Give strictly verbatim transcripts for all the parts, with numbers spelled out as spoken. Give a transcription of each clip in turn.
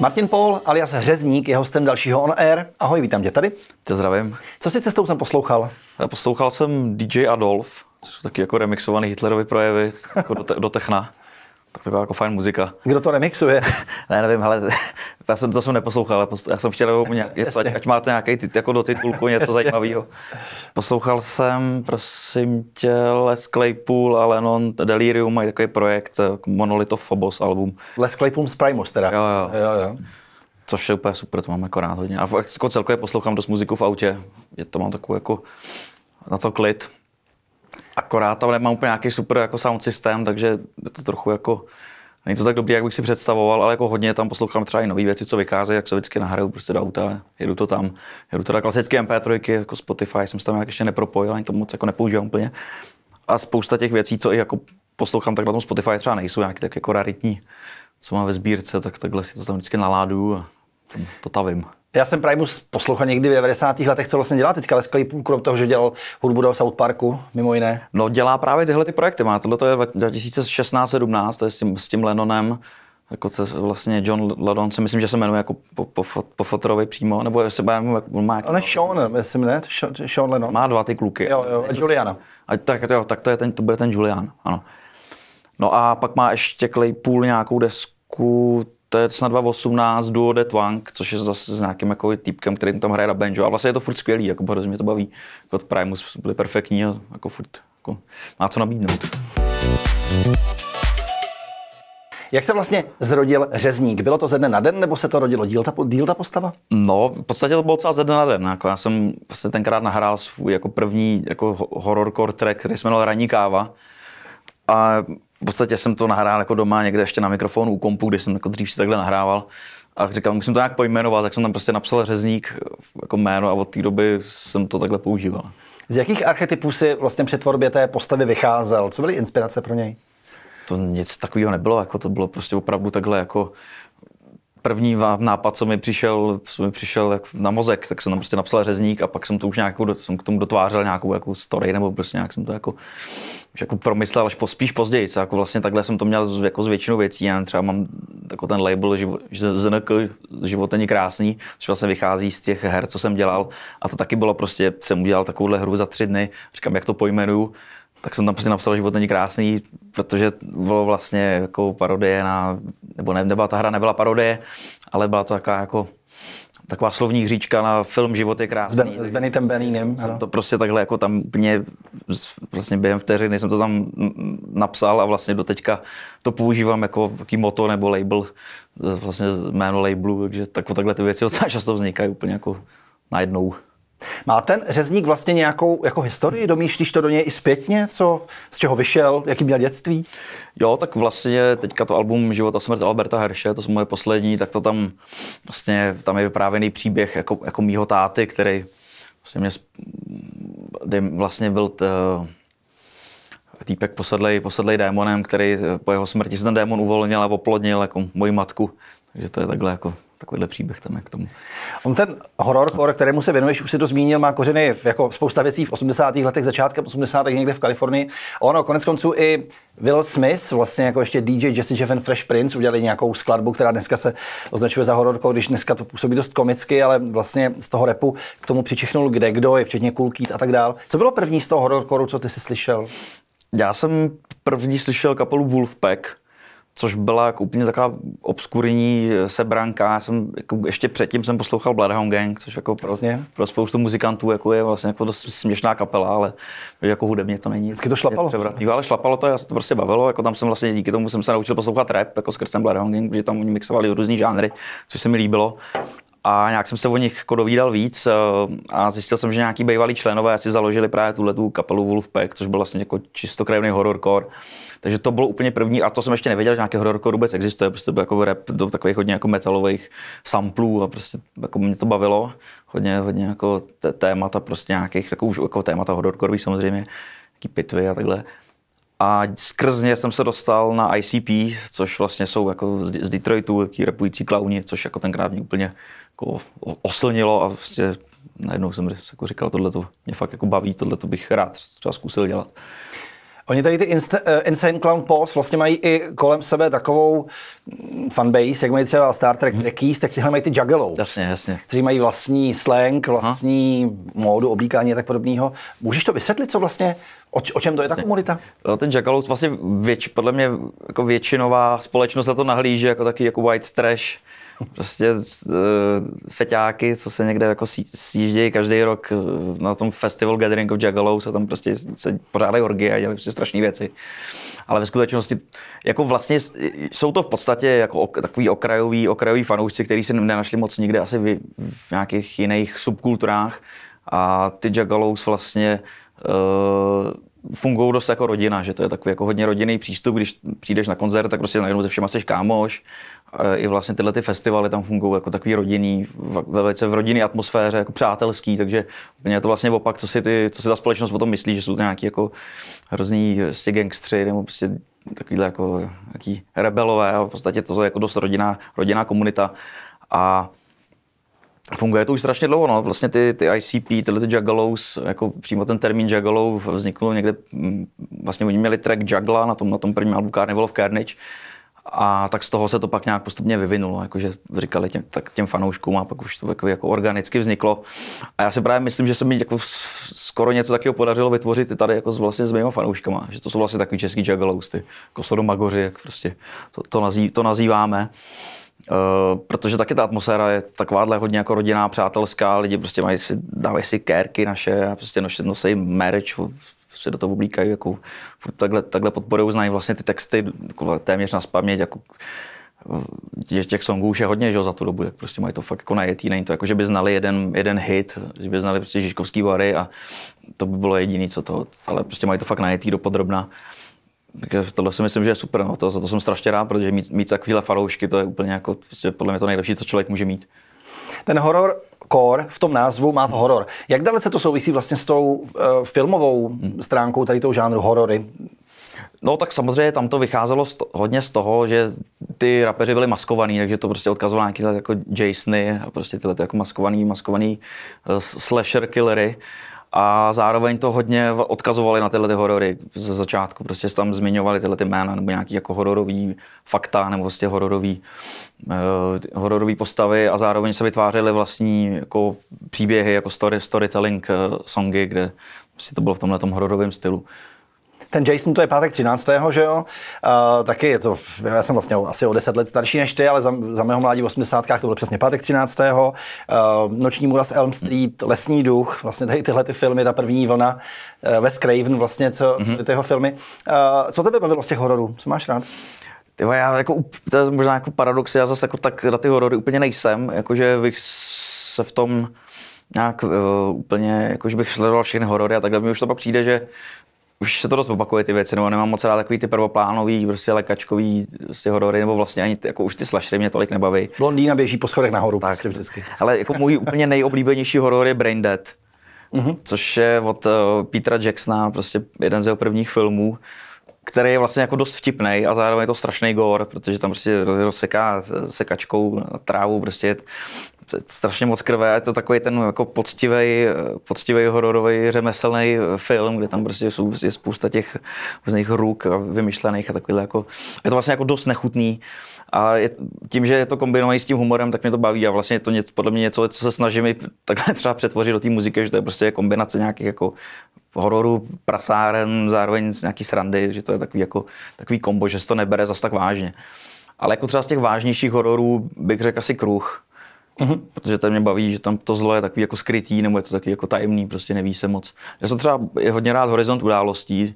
Martin Paul alias Řezník je hostem dalšího On Air. Ahoj, vítám tě tady. Tě zdravím. Co si cestou jsem poslouchal? Já poslouchal jsem D J Adolf, což jsou taky jako remixovaný Hitlerovy projevy jako do, te, do techna. Tak taková jako fajn muzika. Kdo to remixuje? Ne, nevím, hele, já jsem to jsem neposlouchal, ale posl- já jsem chtěl, něco, ať, ať máte nějaký tit, jako do titulku něco zajímavého. Poslouchal jsem, prosím tě, Les Claypool a Lennon, Delirium, mají takový projekt, Monolith of Phobos album. Les Claypool z Primus teda. Jo, jo. jo, jo. Což je úplně super, to mám jako rád hodně. A jako celkově poslouchám dost muziku v autě, je to mám takovou jako na to klid. Akorát tam nemám úplně nějaký super jako sound systém, takže je to trochu jako, není to tak dobrý, jak bych si představoval, ale jako hodně tam poslouchám třeba i nové věci, co vycházejí, jak se vždycky nahraju prostě do auta, jedu to tam, jedu teda klasické em pé tři, jako Spotify, jsem se tam nějak ještě nepropojil, ani to moc jako nepoužívám úplně. A spousta těch věcí, co i jako poslouchám, tak na tom Spotify třeba nejsou nějaký tak jako raritní, co mám ve sbírce, tak takhle si to tam vždycky naládu a to tavím. Já jsem Primus poslouchal někdy v devadesátých letech, co vlastně dělá teďka Les Claypool, krom toho, že dělal hudbu do South Parku, mimo jiné. No dělá právě tyhle ty projekty, má tohle to je dva tisíce šestnáct sedmnáct, to je s tím, s tím Lennonem, jako vlastně John Lennon, si myslím, že se jmenuje jako po, po, po fotrovi přímo, nebo jestli nevím, on má... On je Sean, myslím, ne? Sean Lennon. Má dva ty kluky. Jo, jo, a Juliana. A tak jo, tak to, je ten, to bude ten Julian, ano. No a pak má ještě Claypool nějakou desku, to je snad dva tisíce osmnáct duo The Twang, což je zase s nějakým jako týpkem, který tam hraje na banjo. A vlastně je to furt skvělý, jako hrozně mě to baví. Jako Primus byli perfektní a jako furt jako má co nabídnout. Jak se vlastně zrodil Řezník? Bylo to ze dne na den, nebo se to rodilo díl ta, díl ta postava? No, v podstatě to bylo celá ze dne na den. Jako já jsem vlastně tenkrát nahrál svůj jako první jako horrorcore track, který se jmenoval Ranní káva. A v podstatě jsem to nahrál jako doma někde ještě na mikrofonu u kompu, kde jsem jako dřív si takhle nahrával. A říkal, musím to nějak pojmenovat, tak jsem tam prostě napsal Řezník jako jméno a od té doby jsem to takhle používal. Z jakých archetypů si vlastně při tvorbě té postavy vycházel? Co byly inspirace pro něj? To nic takového nebylo, jako to bylo prostě opravdu takhle jako první nápad, co mi přišel, co mi přišel na mozek, tak jsem tam prostě napsal Řezník a pak jsem to už nějakou, jsem k tomu dotvářel nějakou jako story nebo prostě nějak jsem to jako, jako promyslel až po, spíš později. Jako vlastně takhle jsem to měl z, jako z většinou věcí. Já třeba mám jako ten label ŽNK, Život není krásný, což vlastně vychází z těch her, co jsem dělal. A to taky bylo prostě, jsem udělal takovouhle hru za tři dny, říkám, jak to pojmenuju. Tak jsem tam prostě napsal Život není krásný, protože bylo vlastně jako parodie na, nebo ne, nebyla, ta hra nebyla parodie, ale byla to taková jako, taková slovní hříčka na film Život je krásný. S Benitem Benínem. To prostě takhle jako tam mě, vlastně během vteřiny jsem to tam napsal a vlastně doteďka to používám jako taký motto nebo label, vlastně jméno labelu, takže tak, takhle ty věci docela často vznikají úplně jako najednou. Má ten Řezník vlastně nějakou jako historii? Domýšlíš to do něj i zpětně? Co, z čeho vyšel? Jaký měl dětství? Jo, tak vlastně teďka to album Život a smrt Alberta Herše, to je moje poslední, tak to tam vlastně tam je vyprávěný příběh jako, jako mýho táty, který vlastně, mě, vlastně byl t, týpek posedlej, posedlej démonem, který po jeho smrti se ten démon uvolnil a oplodnil jako moji matku. Takže to je takhle jako takovýhle příběh tam je k tomu. On ten hororcore, kterému se věnuješ, už si to zmínil, má kořeny jako spousta věcí v osmdesátých letech, začátkem osmdesátých někde v Kalifornii. Ono, konec konců i Will Smith, vlastně jako ještě D J Jesse Jeff and Fresh Prince, udělali nějakou skladbu, která dneska se označuje za hororcore, když dneska to působí dost komicky, ale vlastně z toho rapu k tomu přičichnul kdekdo, je včetně Cool Keith a tak dál. Co bylo první z toho hororcoreu, co ty jsi slyšel? Já jsem první slyšel kapelu Wolfpack, což byla jako úplně taková obskurní sebranka. Já jsem, jako ještě předtím jsem poslouchal Bloodhound Gang, což jako pro, pro spoustu muzikantů jako je vlastně jako dost směšná kapela, ale jako hudebně to není. Vždycky to šlapalo. Ale šlapalo to, já se to prostě bavilo. Jako tam jsem vlastně díky tomu jsem se naučil poslouchat rap jako skrz ten Bloodhound Gang, protože tam oni mixovali různý žánry, což se mi líbilo. A nějak jsem se o nich jako dovídal víc a zjistil jsem, že nějaký bývalí členové si založili právě tuhletu kapelu Wolfpack, což byl vlastně jako čistokrevný hororcore. Takže to bylo úplně první a to jsem ještě nevěděl, že nějaký hororcore vůbec existuje, prostě byl jako rap do takových hodně jako metalových samplů a prostě jako mě to bavilo. Hodně, hodně jako témata prostě nějakých, takovou už jako témata hororcorový samozřejmě, nějaký pitvy a takhle. A skrz ně jsem se dostal na I C P, což vlastně jsou jako z Detroitu, taky rapující klauni, což jako tenkrát mě úplně jako oslnilo a vlastně najednou jsem jako říkal, tohle to mě fakt jako baví, tohle to bych rád třeba zkusil dělat. Oni tady ty Insta, uh, Insane Clown Posse vlastně mají i kolem sebe takovou fanbase, jak mají třeba Star Trek Trekkies, tak těhle mají ty Juggalos. Jasně, jasně. Kteří mají vlastní slang, vlastní aha, módu, oblíkání a tak podobného. Můžeš to vysvětlit, co vlastně, o, o čem to je ta komunita? Ten Juggalos vlastně věč, podle mě jako většinová společnost na to nahlíží jako taky jako white trash. Prostě feťáky, co se někde jako sjíždějí každý rok na tom festival Gathering of Juggalos a tam prostě se pořádají orgie a dělají prostě strašné věci. Ale ve skutečnosti jako vlastně jsou to v podstatě jako takový okrajový, okrajový fanoušci, kteří se nenašli moc nikde asi v, v nějakých jiných subkulturách a ty Juggalos vlastně uh, fungují dost jako rodina, že to je takový jako hodně rodinný přístup, když přijdeš na koncert, tak prostě najednou se všema seš kámoš. I vlastně tyhle ty festivaly tam fungují jako takový rodinný, velice v rodinné atmosféře, jako přátelský, takže je to vlastně opak, co si, ty, co si ta společnost o tom myslí, že jsou to nějaký jako hrozný vlastně gangstři nebo prostě takovýhle jako nějaký rebelové, ale v podstatě to je jako dost rodinná, rodinná komunita. A funguje to už strašně dlouho, no. Vlastně ty, ty I C P, tyhle ty Juggalos, jako přímo ten termín Juggalo vzniknul někde, vlastně oni měli track Juggla na tom, na tom prvním albu Carnival of Carnage. A tak z toho se to pak nějak postupně vyvinulo, jakože říkali těm, tak těm fanouškům a pak už to jako, jako organicky vzniklo. A já si právě myslím, že se mi jako skoro něco takového podařilo vytvořit i tady jako s, vlastně s mýma fanouškama, že to jsou vlastně takový český Juggalos, ty Kosodo Magoři, jak prostě to, to, nazý, to nazýváme. Uh, protože taky ta atmosféra je takováhle hodně jako rodinná, přátelská, lidi prostě mají si, dávají si kérky naše a prostě nosejí merch, se do toho oblíkají, jako furt takhle, takhle podporují, znají vlastně ty texty téměř na spaměť, jako těch songů už je hodně, že jo, za tu dobu, tak prostě mají to fakt jako najetý, není to jako, že by znali jeden, jeden hit, že by znali prostě Žižkovský Vary a to by bylo jediné, co to, ale prostě mají to fakt najetý dopodrobna. Takže tohle si myslím, že je super, no. To, za to jsem strašně rád, protože mít, mít takovýhle faroušky, to je úplně jako, podle mě to nejlepší, co člověk může mít. Ten horrorcore v tom názvu má to horor. Jak dalece to souvisí vlastně s tou uh, filmovou stránkou tady toho žánru horory? No tak samozřejmě tam to vycházelo z to, hodně z toho, že ty rapeři byli maskovaní, takže to prostě odkazovalo nějaký jako Jasony a prostě tyhle jako maskovaný, maskovaný uh, slasher killery. A zároveň to hodně odkazovali na tyhle ty horory ze začátku. Prostě tam zmiňovali tyhle ty jména nebo nějaký jako hororový fakta nebo vlastně hororový, uh, hororový postavy a zároveň se vytvářely vlastní jako příběhy, jako story, storytelling uh, songy, kde prostě to bylo v tomhle tom hororovém stylu. Ten Jason, to je pátek třináctého, že jo? Uh, taky je to, já jsem vlastně asi o deset let starší než ty, ale za, za mého mládí v osmdesátkách to byl přesně pátek třináctého. Uh, Noční můra z Elm Street, Lesní duch, vlastně tady tyhle ty filmy, ta první vlna, uh, Wes Craven vlastně, co mm-hmm. tyho filmy. Uh, co tebe bavilo z těch hororů? Co máš rád? Tyvo, já jako, to je možná jako paradox, já zase jako tak na ty horory úplně nejsem, jakože bych se v tom nějak uh, úplně, jakože bych sledoval všechny horory a takhle mi už to pak přijde, že už se to dost opakuje ty věci, nebo nemám moc rád takový ty prvoplánový, prostě lékačkový prostě horory, nebo vlastně ani ty, jako už ty slashery mě tolik nebaví. Blondýna běží po schodech nahoru, tak prostě vždycky. Ale jako můj úplně nejoblíbenější horor je Brain Dead, mm-hmm. což je od uh, Petera Jacksona, prostě jeden z jeho prvních filmů, který je vlastně jako dost vtipnej a zároveň je to strašný gore, protože tam prostě rozseká sekačkou trávu, prostě strašně moc krve a je to takový ten jako poctivej, poctivej hororový řemeslný film, kde tam prostě jsou je spousta těch různých ruk a vymyšlených a takovýhle jako, je to vlastně jako dost nechutný a je, tím, že je to kombinovaný s tím humorem, tak mě to baví a vlastně je to něco, podle mě něco, co se snažím i takhle třeba přetvořit do té muziky, že to je prostě kombinace nějakých jako hororu, prasáren, zároveň nějaký srandy, že to je takový jako takový kombo, že se to nebere zas tak vážně. Ale jako třeba z těch vážnějších hororů bych řekl asi Kruh. Mm-hmm. Protože to mě baví, že tam to zlo je takový jako skrytý, nebo je to takový jako tajemný, prostě neví se moc. Já jsem třeba je hodně rád Horizont událostí,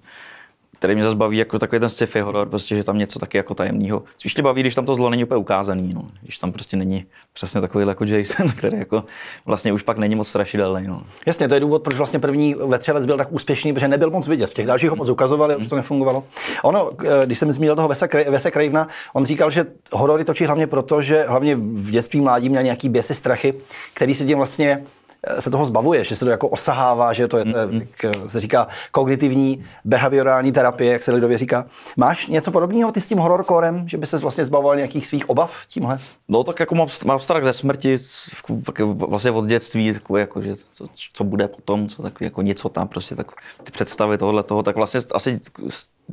který mě zase baví jako takový ten sci-fi horor, prostě, že tam něco taky jako tajemného. Spíš mě baví, když tam to zlo není úplně ukázaný, no. Když tam prostě není přesně takový jako Jason, který jako vlastně už pak není moc strašidelný. No. Jasně, to je důvod, proč vlastně první Vetřelec byl tak úspěšný, protože nebyl moc vidět. V těch dalších ho moc ukazovali, už to nefungovalo. Ono, když jsem zmínil toho Wese Cravena, on říkal, že horory točí hlavně proto, že hlavně v dětství mládí měl nějaký běsy, strachy, který se tím vlastně se toho zbavuje, že se to jako osahává, že to je, jak se říká, kognitivní behaviorální terapie, jak se lidově říká. Máš něco podobného ty s tím hororcorem, že by ses vlastně zbavoval nějakých svých obav tímhle? No tak jako mám, mám strach ze smrti, vlastně od dětství, takové jako, že co, co bude potom, co tak jako něco tam prostě, tak ty představy tohle toho, tak vlastně asi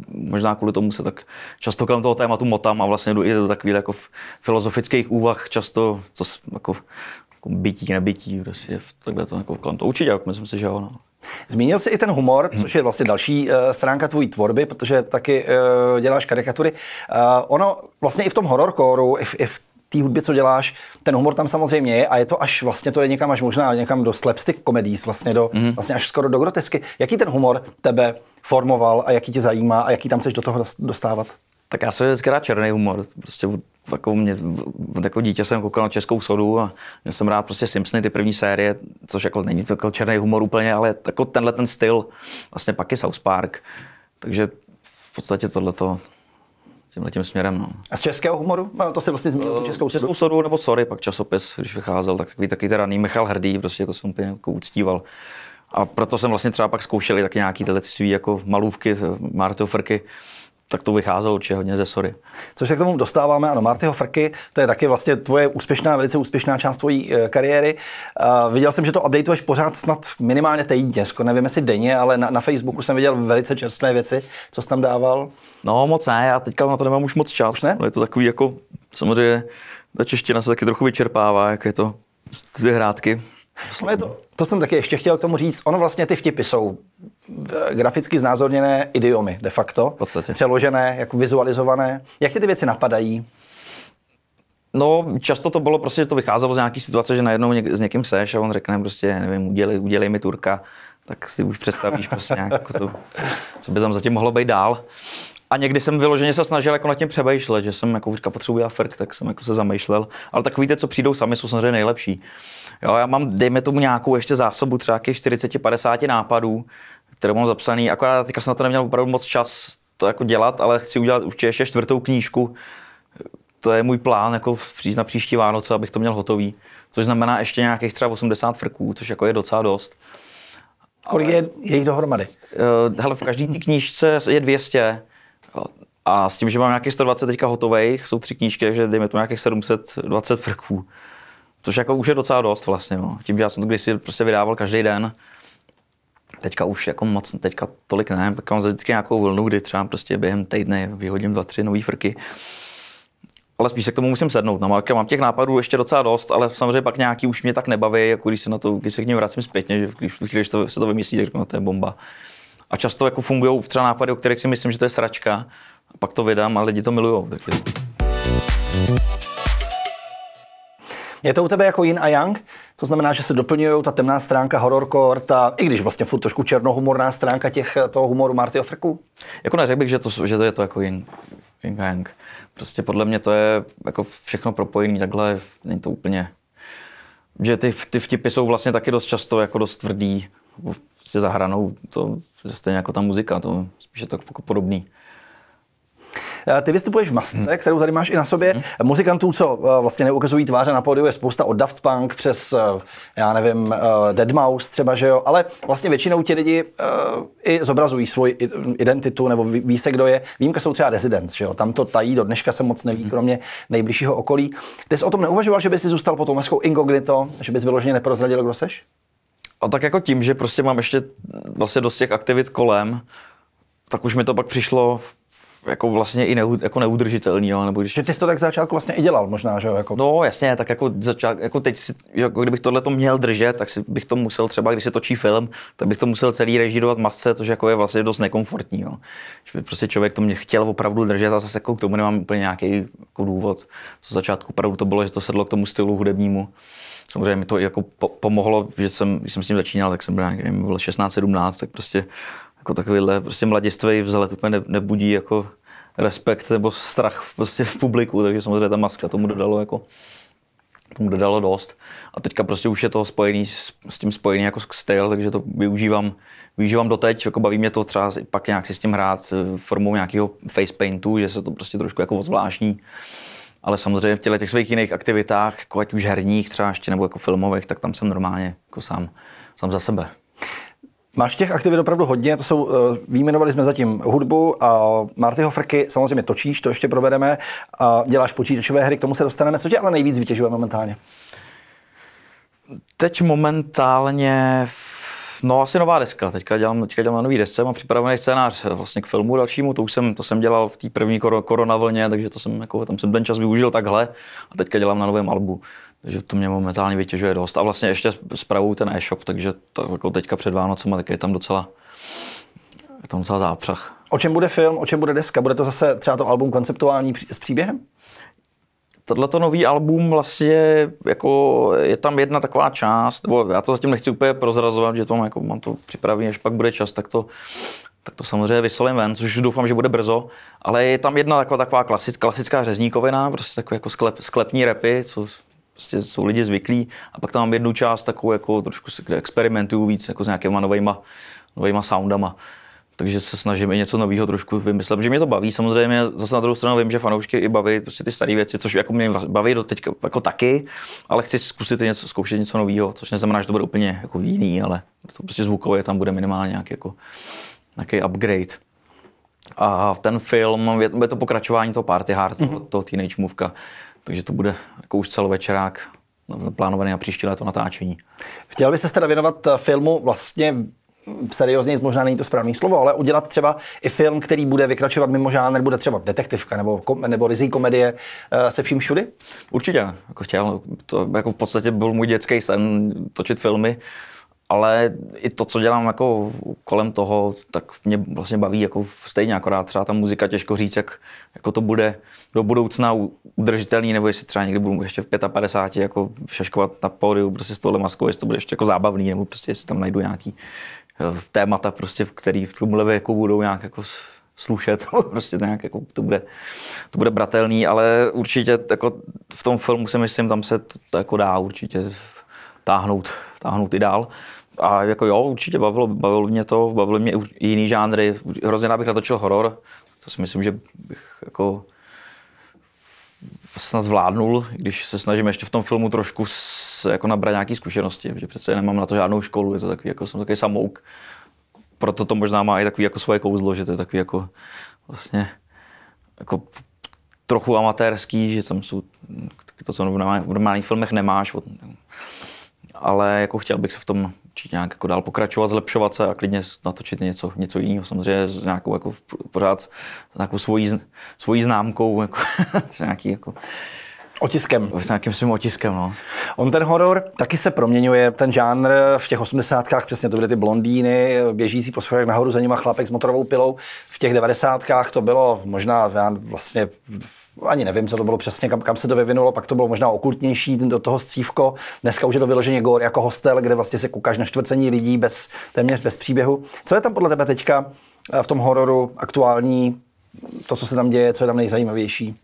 možná kvůli tomu se tak často kolem toho tématu motám a vlastně jdu i do takových jako filozofických úvah často, co jako jako bytí, nebytí, prostě takhle to jako kolem to určitě, jako myslím si, že ono. Zmínil jsi i ten humor, což je vlastně další uh, stránka tvojí tvorby, protože taky uh, děláš karikatury. Uh, ono vlastně i v tom hororcoru, i v, i v té hudbě, co děláš, ten humor tam samozřejmě je a je to až vlastně, to je někam až možná někam do slapstick komedií, vlastně, do, mm. vlastně až skoro do grotesky. Jaký ten humor tebe formoval a jaký tě zajímá a jaký tam chceš do toho dostávat? Tak já jsem vždycky rád černý humor. Prostě jako, mě, jako dítě jsem koukal na Českou sodu a měl jsem rád prostě Simpsony, ty první série, což jako není to černý humor úplně, ale jako tenhle ten styl, vlastně pak je South Park, takže v podstatě tohleto tímhle tím směrem. No. A z českého humoru? No, to si vlastně zmínil, tu Českou sodu. Českou sodu nebo Sorry, pak časopis, když vycházel, tak takový taky raný Michal Hrdý, prostě to jsem úplně jako uctíval. A proto jsem vlastně třeba pak zkoušel i taky nějaký tyhle svý jako malůvky, Mártyho frky. Tak to vycházelo určitě hodně ze Sorry. Což se k tomu dostáváme, ano, Mártyho frky, to je taky vlastně tvoje úspěšná, velice úspěšná část tvojí e, kariéry. E, viděl jsem, že to updateuješ pořád snad minimálně týdně, nevím jestli denně, ale na, na Facebooku jsem viděl velice čerstvé věci, co jsi tam dával. No moc ne, já teďka na to nemám už moc čas. Už ne? Je to takový jako, samozřejmě ta čeština se taky trochu vyčerpává, jak je to ty hrátky. Ale to, to jsem taky ještě chtěl k tomu říct, ono vlastně ty vtipy jsou graficky znázorněné idiomy de facto, přeložené, jako vizualizované. Jak ty ty věci napadají? No často to bylo prostě, to vycházelo z nějaký situace, že najednou něk, s někým seš a on řekne prostě, nevím, udělej, udělej mi Turka, tak si už představíš prostě nějak, to, co by tam zatím mohlo být dál. A někdy jsem vyloženě se snažil jako nad tím přemýšlet, že jsem jako říkal, potřebuji já frk, tak jsem jako se zamýšlel. Ale tak víte, co přijdou sami, jsou samozřejmě nejlepší. Jo, já mám, dejme tomu nějakou ještě zásobu třeba čtyřicet až padesát nápadů, které mám zapsaný. Akorát teďka jsem na to neměl opravdu moc čas to jako dělat, ale chci udělat určitě ještě čtvrtou knížku. To je můj plán jako na příští Vánoce, abych to měl hotový. Což znamená ještě nějakých třeba osmdesát frků, což jako je docela dost. Kolik je jejich dohromady? Hele, v každé té knížce je dvě stě. A s tím, že mám nějakých sto dvacet teďka hotových, jsou tři knížky, takže dejme to nějakých sedm set dvacet frků. Což jako už je docela dost vlastně, no. Tím, že já jsem to kdysi prostě vydával každý den, teďka už jako moc, teďka tolik ne, tak mám vždycky nějakou vlnu, kdy třeba prostě během týdne vyhodím dva, tři nový frky. Ale spíš se k tomu musím sednout. No, mám těch nápadů ještě docela dost, ale samozřejmě pak nějaký už mě tak nebaví, jako když se na to, když se k němu vracím zpětně, že když, když to, se to vymyslí, tak řeknu, no, to je bomba. A často jako fungují třeba nápady, o kterých si myslím, že to je sračka. A pak to vydám a lidi to milujou. Takže... Je to u tebe jako yin a yang? To znamená, že se doplňují ta temná stránka hororcore, ta, i když vlastně furt trošku černohumorná stránka těch, toho humoru Mártyho frků? Jako neřekl bych, že to, že to je to jako yin, yin a yang. Prostě podle mě to je jako všechno propojené takhle, není to úplně... Že ty, ty vtipy jsou vlastně taky dost často jako dost tvrdý. Se zahranou, to je stejně jako ta muzika, to spíš je to jako podobný. Ty vystupuješ v masce, kterou tady máš i na sobě. Muzikantů, co vlastně neukazují tváře na pódiu, je spousta od Daft Punk přes, já nevím, deadmau5 třeba, že jo, ale vlastně většinou ti lidi i zobrazují svoji identitu nebo ví se, kdo je. Výjimka jsou třeba Residents, že jo, tam to tají, do dneška se moc neví, kromě nejbližšího okolí. Ty jsi o tom neuvažoval, že bys si zůstal potom meskou inkognito, že bys vyloženě neprozradil, kdo seš? A tak jako tím, že prostě mám ještě vlastně dost těch aktivit kolem, tak už mi to pak přišlo jako vlastně i neu, jako neudržitelný, jo, nebo když... Že ty jsi to tak v začátku vlastně i dělal možná, že jo? Jako... No jasně, tak jako, začát, jako teď, si, jako kdybych tohleto měl držet, tak si bych to musel třeba, když se točí film, tak bych to musel celý režírovat masce, což jako je vlastně dost nekomfortní, jo. Že by prostě člověk to mě chtěl opravdu držet a zase jako k tomu nemám úplně nějaký jako důvod. Z začátku opravdu to bylo, že to sedlo k tomu stylu hudebnímu. Samozřejmě mi to jako pomohlo, že jsem, když jsem s tím začínal, tak jsem byl, nevím, byl šestnáct sedmnáct, tak prostě jako takovýhle prostě mladistvej vzhled úplně nebudí jako respekt nebo strach prostě v publiku, takže samozřejmě ta maska tomu dodalo jako tomu dodalo dost. A teďka prostě už je to spojený s, s tím spojený jako styl, takže to využívám, využívám doteď, jako baví mě to třeba pak nějak si s tím hrát formou nějakého facepaintu, že se to prostě trošku jako odzvláštní. Ale samozřejmě v těle těch svých jiných aktivitách, jako ať už herních třeba ještě, nebo jako filmových, tak tam jsem normálně jako sám, sám za sebe. Máš těch aktivit opravdu hodně, to jsou, vyjmenovali jsme zatím hudbu a Mártyho frky, samozřejmě točíš, to ještě probereme, a děláš počítačové hry, k tomu se dostaneme. Co tě ale nejvíc vytěžuje momentálně? Teď momentálně, no asi nová deska, teďka dělám, teďka dělám na nový desce, mám připravený scénář vlastně k filmu dalšímu, to už jsem, to jsem dělal v té první koronavlně, takže to jsem, jako, tam jsem ten čas využil takhle a teďka dělám na novém albu. Takže to mě momentálně vytěžuje dost. A vlastně ještě spravuju ten e-shop, takže to, jako teďka před Vánocema, tak je tam docela, je tam docela zápřah. O čem bude film, o čem bude deska? Bude to zase třeba to album konceptuální s příběhem? Tohleto nový album vlastně, jako je tam jedna taková část, nebo já to zatím nechci úplně prozrazovat, že to mám, jako, mám to připravené, až pak bude čas, tak to, tak to samozřejmě vysolím ven, což doufám, že bude brzo, ale je tam jedna taková, taková klasic, klasická řezníkovina, prostě takové jako sklep, sklepní rapy, co prostě jsou lidi zvyklí, a pak tam mám jednu část takovou, jako trošku se experimentuju víc, jako s nějakýma novejma, novejma soundama. Takže se snažím i něco nového trošku vymyslet, protože mě to baví. Samozřejmě zase na druhou stranu vím, že fanoušky i baví prostě ty staré věci, což jako mě baví do teďka jako taky, ale chci zkusit něco, zkoušet něco nového, což neznamená, že to bude úplně jako jiný, ale to prostě zvukově tam bude minimálně nějaký, jako, nějaký upgrade. A ten film, je to pokračování toho Party Hard, toho, toho teenage movka, takže to bude jako už celovečerák plánovaný na příští léto natáčení. Chtěl byste se teda věnovat filmu vlastně seriózně, možná není to správné slovo, ale udělat třeba i film, který bude vykračovat mimo žánr, bude třeba detektivka nebo, kom, nebo rizí komedie se vším všudy? Určitě, jako chtěl, to jako v podstatě byl můj dětský sen točit filmy, ale i to, co dělám jako kolem toho, tak mě vlastně baví jako stejně, akorát třeba ta muzika, těžko říct, jak jako to bude do budoucna udržitelný, nebo jestli třeba někdy budu ještě v pětapadesáti jako šaškovat na pódiu prostě s touhle maskou, jestli to bude ještě jako zábavný, nebo prostě jestli tam najdu nějaký témata, prostě, který v tomhle věku budou nějak jako slušet, prostě nějak jako to bude, to bude bratelný, ale určitě jako v tom filmu si myslím, tam se to, to jako dá určitě táhnout, táhnout i dál. A jako jo, určitě bavilo, bavilo mě to, bavilo mě i jiný žánry, hrozně rád bych natočil horor, to si myslím, že bych jako snad zvládnul, když se snažím ještě v tom filmu trošku se jako nabrat nějaké zkušenosti, protože přece nemám na to žádnou školu, je to takový, jako jsem takový samouk. Proto to možná má i takový jako svoje kouzlo, že to je takový jako vlastně jako trochu amatérský, že tam jsou to, co v normálních filmech nemáš. Ale jako chtěl bych se v tom nějak jako dál pokračovat, zlepšovat se a klidně natočit něco, něco jiného. Samozřejmě s nějakou jako pořád s nějakou svojí, svojí známkou, jako, s nějaký jako otiskem. S nějakým svým otiskem, no. On ten horor taky se proměňuje, ten žánr v těch osmdesátkách, přesně to byly ty blondýny, běžící po schodech nahoru, za nima chlapek s motorovou pilou. V těch devadesátkách to bylo možná vlastně ani nevím, co to bylo přesně, kam, kam se to vyvinulo, pak to bylo možná okultnější, do toho scívko. Dneska už je to vyloženě gore jako hostel, kde vlastně se koukáš na čtvrcení lidí bez, téměř bez příběhu. Co je tam podle tebe teďka v tom hororu aktuální, to, co se tam děje, co je tam nejzajímavější?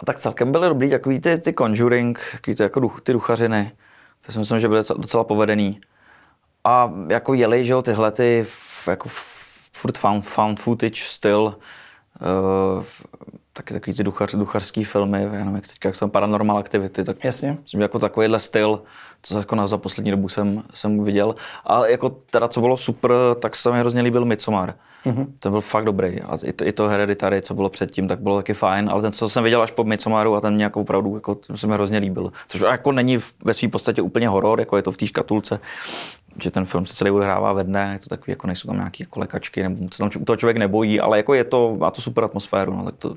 A tak celkem byly dobrý takový ty, ty Conjuring, takový ty, jako duch, ty duchařiny. To si myslím, že byly docela povedený. A jako jeli, že jo, tyhle ty jako furt found, found footage styl, uh, taky takový ty duchař, duchařský filmy, já nevím, jak teďka, jak jsem Paranormal Activity, tak jasně. Myslím, že jako takovýhle styl, co jako na, za poslední dobu jsem, jsem viděl. A jako teda, co bylo super, tak se mi hrozně líbil Midsommar. Mm-hmm. Ten byl fakt dobrý. A i to, i to Hereditary, co bylo předtím, tak bylo taky fajn, ale ten, co jsem viděl až po Midsommaru, a ten mě jako opravdu jako, se mi hrozně líbil. Což jako není ve své podstatě úplně horor, jako je to v té škatulce, že ten film se celý odehrává ve dne, je to takový, jako nejsou tam nějaké jako lekačky, nebo se tam toho člověk nebojí, ale jako je to, má to super atmosféru. No, tak to,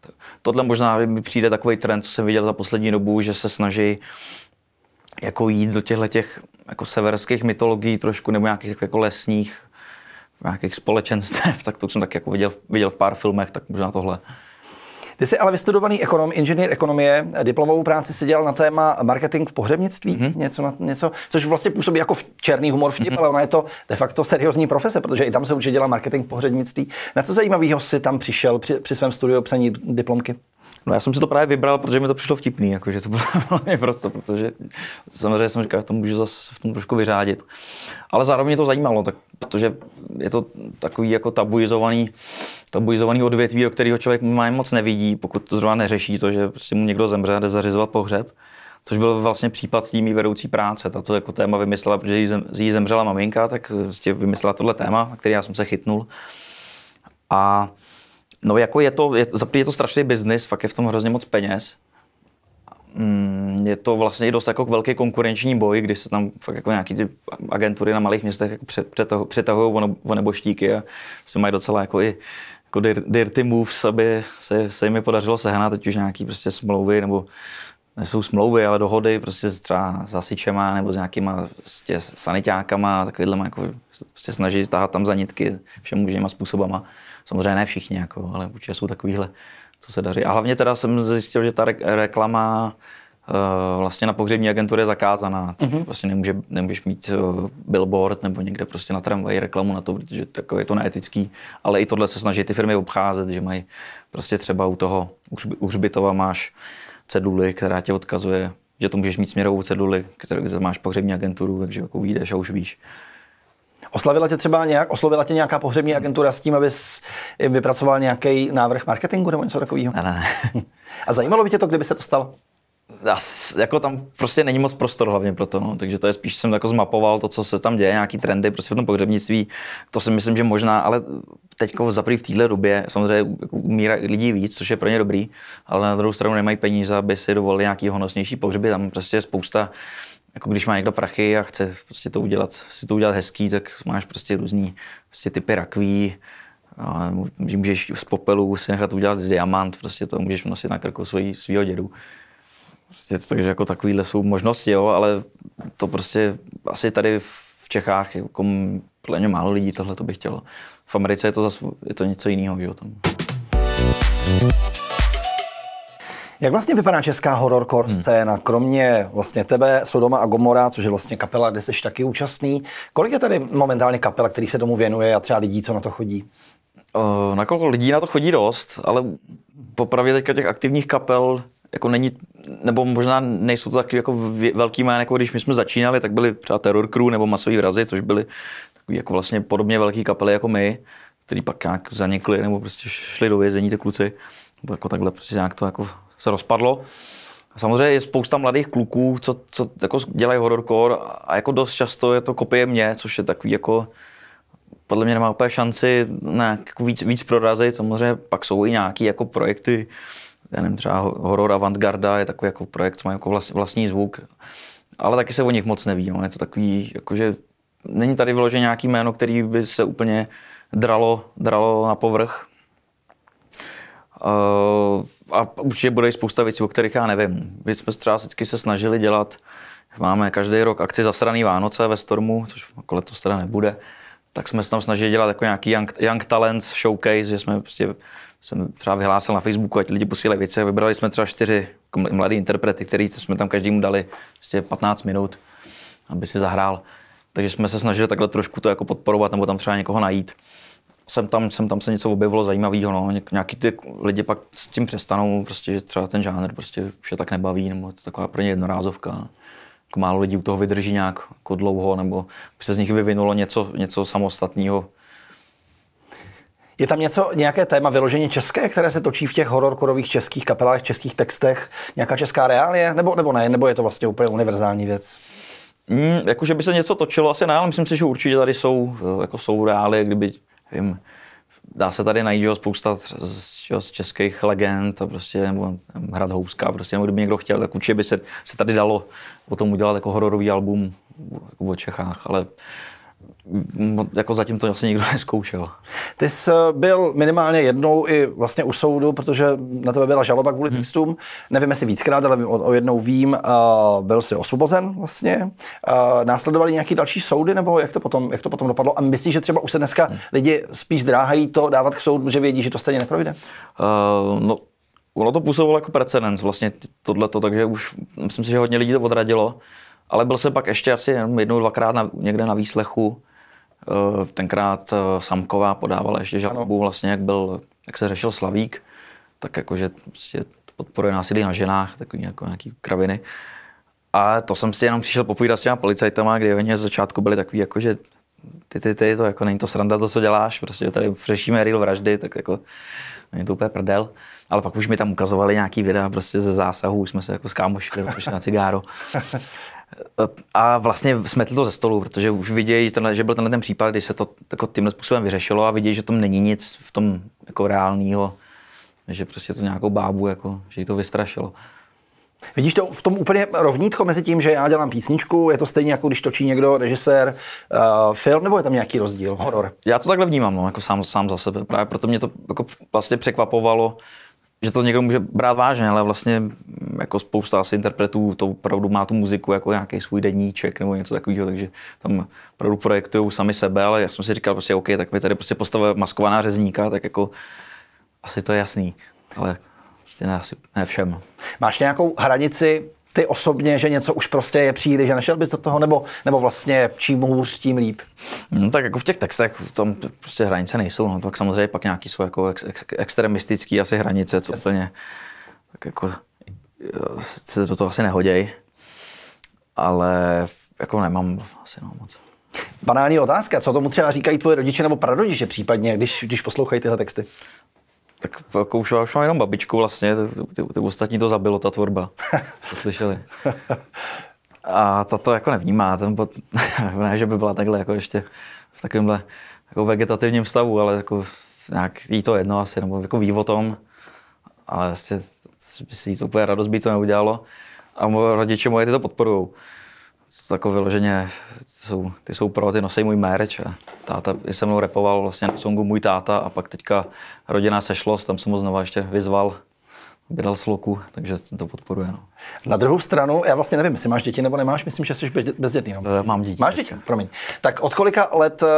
to, tohle možná mi přijde takový trend, co jsem viděl za poslední dobu, že se snaží jako jít do těchto těch jako severských mytologií trošku, nebo nějakých jako lesních, nějakých společenstev, tak to jsem tak jako viděl, viděl v pár filmech, tak možná tohle. Ty jsi ale vystudovaný ekonom, inženýr ekonomie, diplomovou práci si dělal na téma marketing v pohřebnictví, mm-hmm. něco, na, něco, což vlastně působí jako v černý humor vtip, mm-hmm. ale ona je to de facto seriózní profese, protože i tam se určitě dělá marketing v pohřebnictví. Na co zajímavého si tam přišel při, při svém studiu psaní diplomky? No já jsem si to právě vybral, protože mi to přišlo vtipný, jakože to bylo prostě, protože samozřejmě jsem říkal, že to můžu zase v tom trošku vyřádit. Ale zároveň mě to zajímalo, tak, protože je to takový jako tabuizovaný, tabuizovaný odvětví, o kterého člověk moc nevidí, pokud to zrovna neřeší to, že prostě mu někdo zemře a jde zařizovat pohřeb. Což byl vlastně případ tým vedoucí práce. Tato jako téma vymyslela, protože jí, zem, jí zemřela maminka, tak vlastně vymyslela tohle téma, na který já jsem se chytnul. A no jako je to, je, je to strašný biznis, fakt je v tom hrozně moc peněz. Je to vlastně dost jako velký konkurenční boj, kdy se tam fakt jako nějaký ty agentury na malých městech jako přetahují o neboštíky a se mají docela jako i jako dirty moves, aby se, se jim podařilo sehnat teď už nějaký prostě smlouvy nebo nejsou smlouvy, ale dohody prostě s zasičema nebo s nějakýma prostě sanitákama a takovýhle jako prostě snaží stáhat tam za nitky všem možnýma způsobama. Samozřejmě ne všichni, jako, ale určitě jsou takovýhle, co se daří. A hlavně teda jsem zjistil, že ta re- reklama uh, vlastně na pohřební agentuře je zakázaná. Mm-hmm. Vlastně nemůže, nemůžeš mít uh, billboard nebo někde prostě na tramvaji reklamu na to, protože takové je to neetický. Ale i tohle se snaží ty firmy obcházet, že mají prostě třeba u toho Hřbitova máš ceduli, která tě odkazuje, že to můžeš mít směrovou ceduli, kterou máš pohřební agenturu, takže jako vyjdeš a už víš. Oslavila tě třeba nějak, oslovila tě nějaká pohřební agentura s tím, abys vypracoval nějaký návrh marketingu nebo něco takového? Ne, ne, ne. A zajímalo by tě to, kdyby se to stalo? As, jako tam prostě není moc prostor hlavně pro to, no. Takže to je spíš, jsem jako zmapoval to, co se tam děje, nějaký trendy prostě v tom pohřebnictví, to si myslím, že možná, ale teďko zaprý v téhle době, samozřejmě umírá lidí víc, což je pro ně dobrý, ale na druhou stranu nemají peníze, aby si dovolili nějaký honosnější pohřeby, tam prostě je spousta, jako když má někdo prachy a chce prostě to udělat, si to udělat hezký, tak máš prostě různý prostě typy rakví, a můžeš z popelu si nechat udělat diamant, prostě to můžeš nosit na krku svojí, svýho dědu. Takže jako takovýhle jsou možnosti, jo, ale to prostě asi tady v Čechách je jako plně málo lidí tohle to by chtělo. V Americe je to, zas, je to něco jiného, jo, tam. Jak vlastně vypadá česká horrorcore hmm. scéna? Kromě vlastně tebe, Sodoma a Gomora, což je vlastně kapela, kde jsi taky účastný. Kolik je tady momentálně kapela, který se tomu věnuje a třeba lidí, co na to chodí? Uh, na kolik lidí na to chodí dost, ale popravdě teďka těch aktivních kapel jako není, nebo možná nejsou to taky jako velký jména, jako když my jsme začínali, tak byli třeba Terror Crew nebo Masový vrazi, což byly takový jako vlastně podobně velký kapely jako my, který pak nějak zanikli nebo prostě šli do vězení ty kluci, nebo jako takhle prostě nějak to jako se rozpadlo. A samozřejmě je spousta mladých kluků, co, co jako dělají horrorcore a jako dost často je to kopie mě, což je takový jako podle mě nemá úplně šanci na jako víc, víc prorazit, samozřejmě pak jsou i nějaký jako projekty, já nevím, třeba horor avantgarda je takový jako projekt, co má jako vlastní zvuk, ale taky se o nich moc neví, no. Je to takový, jakože není tady vyložené nějaký jméno, který by se úplně dralo, dralo na povrch. A určitě bude spousta věcí, o kterých já nevím. My jsme třeba vždycky se snažili dělat, máme každý rok akci Zasraný Vánoce ve Stormu, což jako letos teda nebude, tak jsme se tam snažili dělat jako nějaký young, young talents showcase, že jsme prostě jsem třeba vyhlásil na Facebooku, ať lidi posílají věci. Vybrali jsme třeba čtyři mladé interprety, který jsme tam každému dali vlastně patnáct minut, aby si zahrál. Takže jsme se snažili takhle trošku to jako podporovat, nebo tam třeba někoho najít. Sem tam, sem tam se něco objevilo zajímavého, no. Nějaký ty lidi pak s tím přestanou, prostě, že třeba ten žánr prostě vše tak nebaví, nebo je to taková pro ně jednorázovka. Jako málo lidí u toho vydrží nějak jako dlouho, nebo by se z nich vyvinulo něco, něco samostatného. Je tam něco, nějaké téma vyloženě české, které se točí v těch hororkorových českých kapelách, českých textech? Nějaká česká reálie? Nebo, nebo ne? Nebo je to vlastně úplně univerzální věc? Mm, jakože by se něco točilo, asi ne, ale myslím si, že určitě tady jsou, jako jsou reálie, kdyby, nevím, dá se tady najít, že spousta z, z českých legend a prostě, nebo Hrad Houska, prostě, nebo kdyby někdo chtěl, tak určitě by se, se tady dalo o tom udělat jako hororový album jako o Čechách, ale jako zatím to asi nikdo nezkoušel. Ty jsi byl minimálně jednou i vlastně u soudu, protože na tebe byla žaloba kvůli textům. Hmm. Nevím, jestli víckrát, ale o, o jednou vím. Uh, byl jsi osvobozen vlastně. Uh, následovaly nějaké další soudy, nebo jak to potom, jak to potom dopadlo? A myslíš, že třeba už se dneska hmm. lidi spíš zdráhají to dávat k soudu, že vědí, že to stejně neprojde? Uh, no, ono to působilo jako precedens vlastně tohleto, takže už myslím si, že hodně lidí to odradilo. Ale byl jsem pak ještě asi jednou, dvakrát na, někde na výslechu. Tenkrát Samková podávala ještě žalobu, vlastně, jak, byl, jak se řešil Slavík, tak jakože prostě podporuje násilí na ženách, takový jako nějaký kraviny. A to jsem si jenom přišel popovídat s těma policajtama, kdy oni z začátku byli takový jako, že ty, ty, ty, to jako není to sranda to, co děláš, prostě tady řešíme real vraždy, tak jako není to úplně prdel. Ale pak už mi tam ukazovali nějaký videa prostě ze zásahu, už jsme se jako skámošili na cigáro. A vlastně smetli to ze stolu, protože už vidějí, že byl tenhle ten případ, když se to jako tímhle způsobem vyřešilo a vidějí, že tam není nic v tom jako reálného, že prostě to nějakou bábu, jako, že jí to vystrašilo. Vidíš to v tom úplně rovnítko mezi tím, že já dělám písničku, je to stejně jako když točí někdo, režisér, uh, film, nebo je tam nějaký rozdíl, horor? Já to takhle vnímám, no, jako sám, sám za sebe, právě proto mě to jako vlastně překvapovalo, že to někdo může brát vážně, ale vlastně jako spousta asi interpretů to opravdu má tu muziku jako nějaký svůj deníček nebo něco takového, takže tam opravdu projektují sami sebe, ale já jsem si říkal prostě OK, tak mi tady prostě postava maskovaná Řezníka, tak jako asi to je jasný, ale prostě ne, asi ne všem. Máš nějakou hranici ty osobně, že něco už prostě je příliš, že nešel bys do toho, nebo, nebo vlastně čím hůř, tím líp? No tak jako v těch textech tam prostě hranice nejsou, no tak samozřejmě pak nějaký jsou jako ex, ex, extremistický asi hranice, co úplně tak jako se do toho asi nehoděj, ale jako nemám asi no, moc. Banální otázka, co tomu třeba říkají tvoje rodiče nebo prarodiče případně, když, když poslouchají tyhle texty? Tak jako už, už mám jenom babičku vlastně, ty, ty, ty ostatní to zabilo, ta tvorba, to slyšeli. A ta to jako nevnímá, ten pot, ne, že by byla takhle jako ještě v takovémhle jako vegetativním stavu, ale jako nějak jí to jedno asi, nebo jako ví o tom, ale vlastně by si jí to úplně radost by to neudělalo. A moje rodiče moje ty to podporujou. Takové vyloženě, jsou, ty jsou pro, ty nosej můj merch. Táta se mnou rapoval vlastně na songu Můj táta a pak teďka rodinná sešlost, tam jsem ho znova ještě vyzval, vydal sloku, takže to podporuje. No. Na druhou stranu, já vlastně nevím, jestli máš děti nebo nemáš, myslím, že jsi bezdětný. No? Mám děti. Máš děti, promiň. Tak od kolika let uh,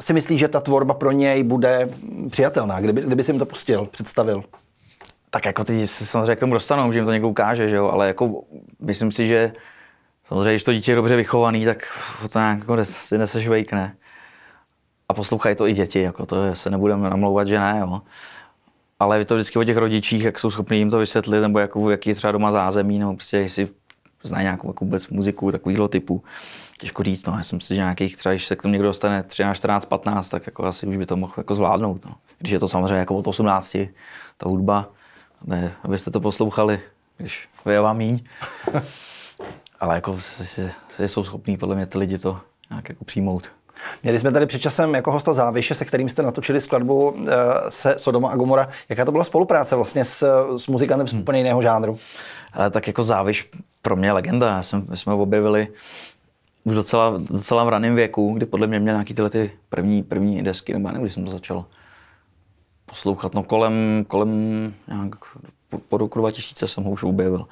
si myslíš, že ta tvorba pro něj bude přijatelná, kdyby, kdyby jsi jim to pustil, představil? Tak jako ty se samozřejmě k tomu dostanou, že jim to někdo ukáže, že jo? Ale jako myslím si, že samozřejmě, když to dítě je dobře vychovaný, tak to nějak jako si nesešvejkne. A poslouchají to i děti, jako to se nebudeme namlouvat, že ne, jo. Ale je to vždycky o těch rodičích, jak jsou schopni jim to vysvětlit, nebo jakou, jaký je třeba doma zázemí, nebo prostě jestli znají nějakou jako vůbec muziku takovýhle typu. Těžko říct, no, já jsem si, že nějakých třeba, když se k tomu někdo dostane třináct, čtrnáct, patnáct, tak jako asi už by to mohl jako zvládnout, no. Když je to samozřejmě jako od osmnácti, ta hudba, ne, abyste to poslouchali, když vám míň. Ale jako si, si jsou schopní podle mě ty lidi to nějak jako přijmout. Měli jsme tady před časem jako hosta Záviše, se kterým jste natočili skladbu se Sodoma a Gomora. Jaká to byla spolupráce vlastně s, s muzikantem z hmm. úplně jiného žánru? Ale tak jako Záviš pro mě legenda. Já jsem, my jsme ho objevili už docela, docela v raném věku, kdy podle mě měl nějaký tyhle ty první, první desky, nebo já nevím, když jsem to začal poslouchat. No kolem, kolem nějak po, po roku dva tisíce jsem ho už objevil.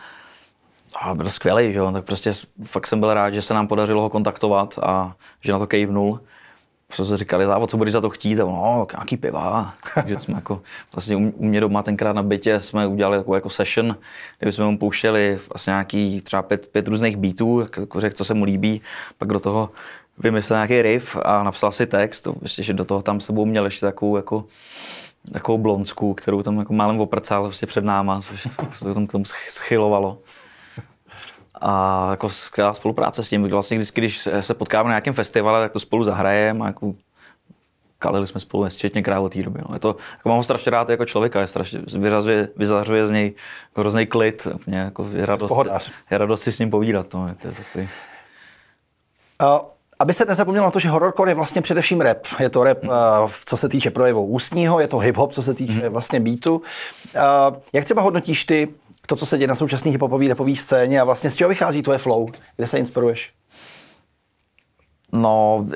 A byl skvělý, že jo, tak prostě fakt jsem byl rád, že se nám podařilo ho kontaktovat a že na to kejvnul. Protože se říkali, závod, co budeš za to chtít, a no, nějaký piva. Takže jsme jako vlastně u mě doma tenkrát na bytě jsme udělali takovou jako session, kde jsme mu pouštěli vlastně nějaký třeba pět, pět různých beatů, jako řekl, co se mu líbí, pak do toho vymyslel nějaký riff a napsal si text, prostě, že do toho tam s sebou měl ještě takovou jako takovou blondsku, kterou tam jako málem oprcal vlastně před náma, což se tam k tomu schylovalo. A jako skvělá spolupráce s tím, vlastně vždycky, když se potkáme na nějakém festivale, tak to spolu zahrajeme a jako kalili jsme spolu nesčetně krát od té doby. No. Je to, jako mám ho strašně rád jako člověka, je strašně, vyřazuje, vyzařuje z něj jako hrozný klid, mě, jako je, radost, je radost si s ním povídat. No. To je takový... uh, aby se nezapomněl na to, že hororcore je vlastně především rap. Je to rap, uh, co se týče projevu ústního, je to hip-hop, co se týče mm. vlastně beatu. Uh, jak třeba hodnotíš ty to, co se děje na současné hip-hopové rapové scéně a vlastně z čeho vychází tvoje flow? Kde se inspiruješ? No,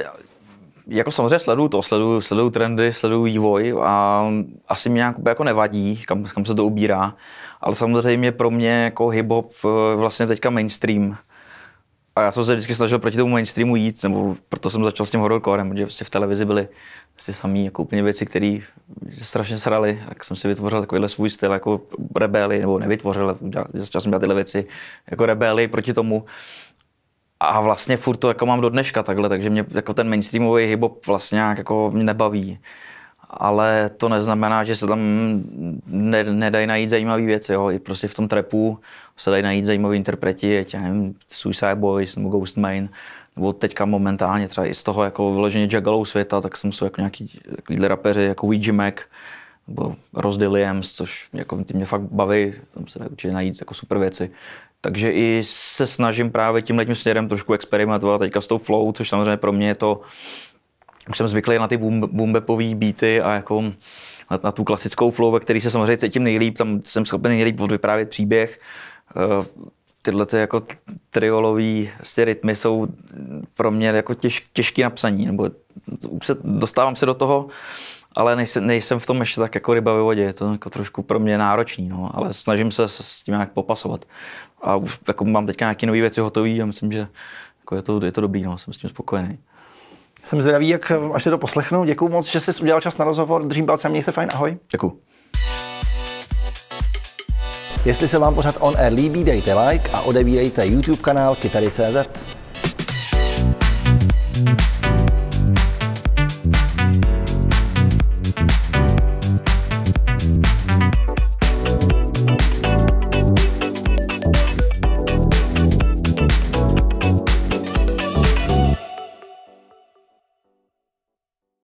jako samozřejmě sleduju to, sleduju, sleduju trendy, sleduju vývoj a asi mě nějak jako nevadí, kam, kam se to ubírá, ale samozřejmě pro mě jako hip-hop vlastně teďka mainstream. A já jsem se vždycky snažil proti tomu mainstreamu jít, nebo proto jsem začal s tím horrorcorem, protože vlastně v televizi byly vlastně samý jako úplně věci, které strašně sraly. Tak jsem si vytvořil takovýhle svůj styl jako rebeli, nebo nevytvořil, začal jsem dělat tyhle věci jako rebeli proti tomu. A vlastně furt to jako mám do dneška takhle, takže mě jako ten mainstreamový hip-hop vlastně nějak jako mě nebaví. ale to neznamená, že se tam ne, nedají najít zajímavé věci. Jo. I prostě v tom trapu se dají najít zajímavé interpreti, ať já nevím, Suicide Boys nebo Ghost Main, nebo teďka momentálně třeba i z toho jako vyloženě Juggalos světa, tak jsem jsou jako nějaký takovýhle rapeři jako Ouija Mac nebo Ross Williams, což jako ty mě fakt baví, tam se dá určitě najít jako super věci. Takže i se snažím právě tímhletím směrem trošku experimentovat teďka s tou flow, což samozřejmě pro mě je to, už jsem zvyklý na ty boom-bapový beaty a jako na, na tu klasickou flow, ve který se samozřejmě cítím nejlíp, tam jsem schopen nejlíp odvyprávět příběh. Tyhle ty jako triolový rytmy jsou pro mě jako těž, těžký napsaní, nebo už se, dostávám se do toho, ale nejsem, nejsem v tom ještě tak jako ryba ve vodě, je to jako trošku pro mě náročný, no, ale snažím se s tím nějak popasovat. A už jako mám teďka nějaké nové věci hotové a myslím, že jako je, to, je to dobrý, no, jsem s tím spokojený. Jsem zdravý, jak až se to poslechnu. Děkuju moc, že jsi udělal čas na rozhovor. Držím palce, měj se fajn, ahoj. Děkuju. Jestli se vám pořad On Air líbí, dejte like a odebírejte YouTube kanál Kytary tečka cz.